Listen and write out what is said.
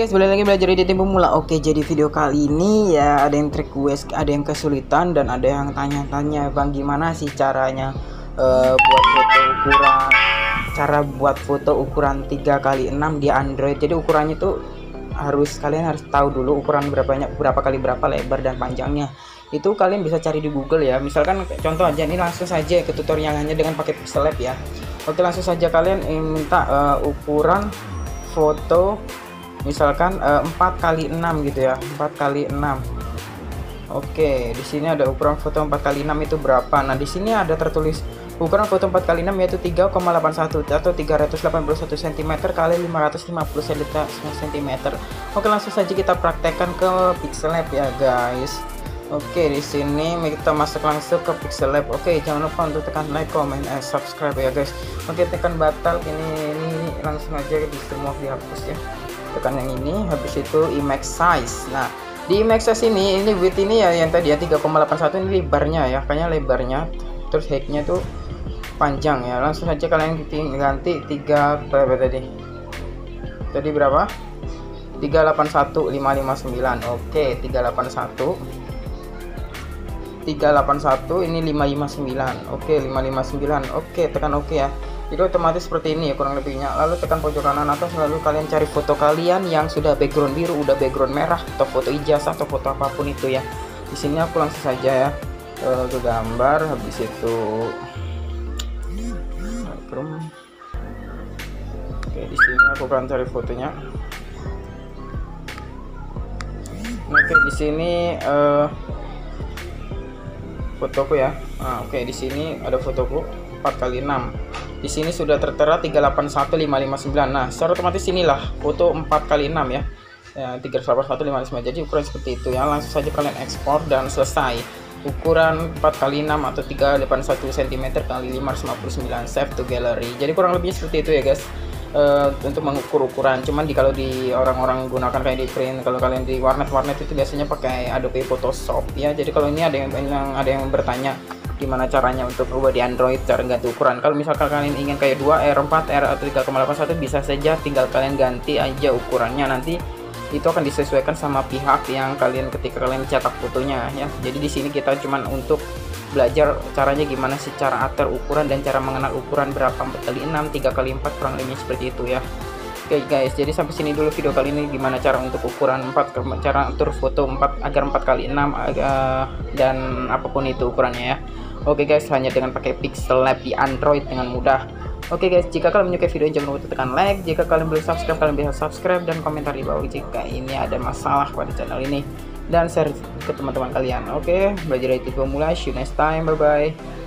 guys, boleh lagi belajar editing pemula. Oke, jadi video kali ini ya ada yang request, ada yang kesulitan, dan ada yang tanya-tanya, bang gimana sih caranya buat foto ukuran, cara buat foto ukuran 3x6 di Android. Jadi ukurannya tuh kalian harus tahu dulu ukuran berapa kali berapa lebar dan panjangnya. Itu kalian bisa cari di Google ya. Misalkan contoh aja, ini langsung saja ke tutorialnya dengan pakai PixelLab ya. Oke, langsung saja kalian minta ukuran foto misalkan 4x6 gitu ya, 4x6. Oke, di sini ada ukuran foto 4x6 itu berapa. Nah, di sini ada tertulis ukuran foto 4x6 yaitu 3,81 atau 381 cm kali 550 cm. Oke, langsung saja kita praktekkan ke PixelLab ya, guys. Oke, di sini kita masuk langsung ke PixelLab. Oke, jangan lupa untuk tekan like, comment, and subscribe ya, guys. Oke, tekan batal ini langsung aja di semua dihapus ya. Tekan yang ini, habis itu image size. Nah, di image size ini width ini ya yang tadi ya 3,81, ini lebarnya ya, kayaknya lebarnya. Terus height-nya tuh panjang ya. Langsung saja kalian ganti 3 berapa tadi? Tadi berapa? 381559. Oke, 381 ini 559. Oke, 559. Oke, tekan oke ya. Jadi otomatis seperti ini ya kurang lebihnya. Lalu tekan pojok kanan atas, lalu kalian cari foto kalian yang sudah background biru, udah background merah, atau foto ijazah, atau foto apapun itu ya. Di sini aku langsung saja ya ke gambar, habis itu Lightroom. Oke, di sini aku akan cari fotonya. Oke, di sini fotoku ya. Nah, oke, di sini ada fotoku 4x6. Di sini sudah tertera 381559. Nah, secara otomatis inilah foto 4x6 ya. 381559. Jadi ukuran seperti itu ya. Langsung saja kalian ekspor dan selesai. Ukuran 4x6 atau 381 cm x 559. Save to gallery. Jadi kurang lebih seperti itu ya, guys. Untuk mengukur ukuran, cuman kalau di orang-orang gunakan kayak di print, kalau kalian di warnet itu biasanya pakai Adobe Photoshop ya. Jadi kalau ini ada yang bertanya gimana caranya untuk ubah di Android cara ganti ukuran. Kalau misalkan kalian ingin kayak 2R4 R atau 3,81, bisa saja tinggal kalian ganti aja ukurannya, nanti itu akan disesuaikan sama pihak yang kalian ketika kalian cetak fotonya ya. Jadi di sini kita cuman untuk belajar caranya gimana sih cara atur ukuran dan cara mengenal ukuran berapa 4x6, 3x4 kurang lebih seperti itu ya. Oke guys, jadi sampai sini dulu video kali ini gimana cara untuk ukuran 4, cara atur foto 4 agar 4x6 dan apapun itu ukurannya ya. Oke guys, hanya dengan pakai PixelLab di Android dengan mudah. Oke guys, jika kalian menyukai video jangan lupa tekan like, jika kalian belum subscribe kalian bisa subscribe dan komentar di bawah jika ini ada masalah pada channel ini. Dan share ke teman-teman kalian. Oke, belajar dari tipe pemula. See you next time. Bye-bye.